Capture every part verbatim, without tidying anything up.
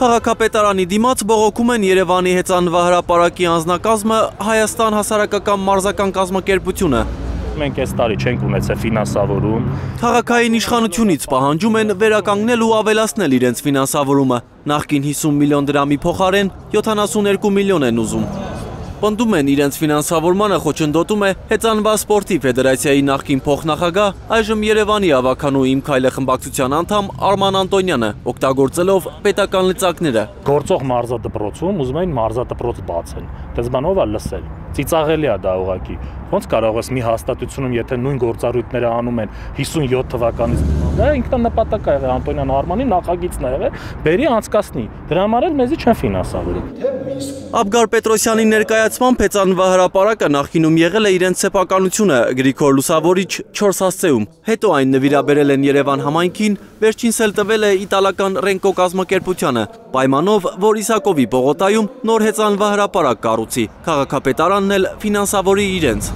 Քաղաքապետարանի դիմաց բողոքում են Երևանի հեծանվահրապարակի անձնակազմը, Հայաստան հասարակական մարզական կազմակերպությունը։ Մենք այս տարի չենք ունեցել ֆինանսավորում։ Քաղաքային իշխանությունից պահանջում են վերականգնել ու ավելացնել իրենց ֆինանսավորումը։ Նախկին հիսուն միլիոն դրամի փոխարեն յոթանասուներկու միլիոն են ուզում։ Պնդում են իրենց ֆինանսավորմանը խոչընդոտում է հեծանվահրապարակ սպորտի ֆեդերացիայի նախկին փոխնախագահ, այժմ Երևանի ավականու Իմ քայլը խմբակցության անդամ Արման Անտոնյանը, օգտագործելով պետական լծակները։ Գործող մարզադպրոցում ուզում են մարզադպրոց բացել, դες բանով է լսել։ Ծիծաղելի է դա ուղղակի։ Ոնց կարող ես մի հաստատությունում, եթե նույն գործառույթները անում են հիսուն յոթ թվականից։ Դա ինքնանպատակ է եղել Անտոնյան Արմանի նախագիծն է եղել, բերի անցկացնի։ Դրա համար էլ մեզի չեն ֆինանսավորում։ Աբգար Պետրոսյանի ներկայացմամբ հեծանվահրապարակը նախինում եղել է իրենց սեփականությունը, Գրիգոր Լուսավորիչ չորս հասցեում, հետո այն նվիրաբերել են Երևան համայնքին, վերջինս էլ տվել է իտալական Ռենկո կազմակերպությանը, պայմանով, որ Իսակովի Բողոտայում նոր հեծանվահրապարակ կառուցի, քաղաքապետարանն էլ ֆինանսավորի իրենց։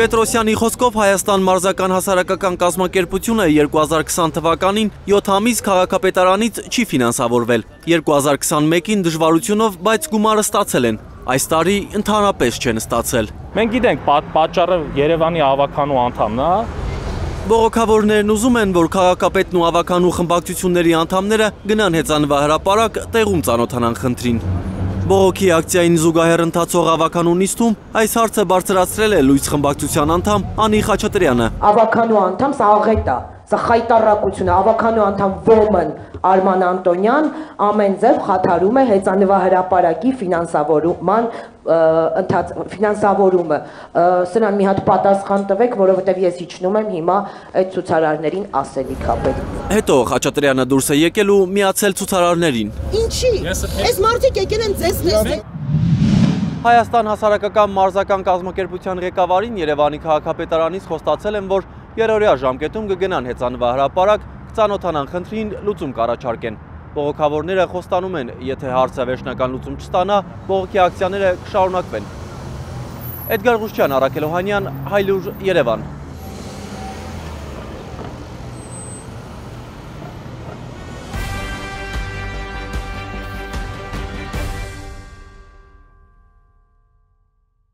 Պետրոսյանի խոսքով Հայաստան մարզական հասարակական կազմակերպությունը երկու հազար քսան թվականին յոթ ամիս քաղաքապետարանից չի ֆինանսավորվել, երկու հազար քսանմեկին դժվարությունով, բայց գումարը ստացել են, այս տարի ընդհանրապես չեն ստացել։ Մենք գիտենք պատճառը Երևանի ավականու անդամն է։ Բողոքավորներն ուզում են, որ քաղաքապետն ու ավականու խմբակցությունների անդամները գնան հեծանվահրապարակ, տեղում ծանոթանան խնդրին։ Բողոքի ակցիային զուգահեռ ընթացող ավականու նիստում այս հարցը բարձրացրել է Լույս խմբակցության անդամ Անի Խաչատրյանը։ Ավականու անդամ սա աղետ է, սա խայտարակություն է, ավականու անդամ ոմն Արման Անտոնյան ամեն ձև խաթարում է հեծանվահրապարակի ֆինանսավորման ֆինանսավորումը։ Սրան մի հատ պատասխան տվեք, որովհետև ես իջնում եմ հիմա այդ ցուցարարներին ասելիք ապել։ Հետո Խաչատրյանը դուրս է եկել ու միացել ցուցարարներին։ Ինչի՞։ Այս մարդիկ եկել են ձեզ լսել։ Հայաստան հասարակական մարզական կազմակերպության ղեկավարին Երևանի քաղաքապետարանից խոստացել են, որ երրորդյա ժամկետում կգնան հեծանվահրապարակ, կծանոթանան խնդրին, լուծում կառաջարկեն։ Բողոքավորները խոստանում են, եթե հարցը վերջնական լուծում չստանա, բողոքի ակցիաները կշարունակվեն։ Էդգար Ղուշչյան, Արաքելոհանյան, Հայլուր, Երևան։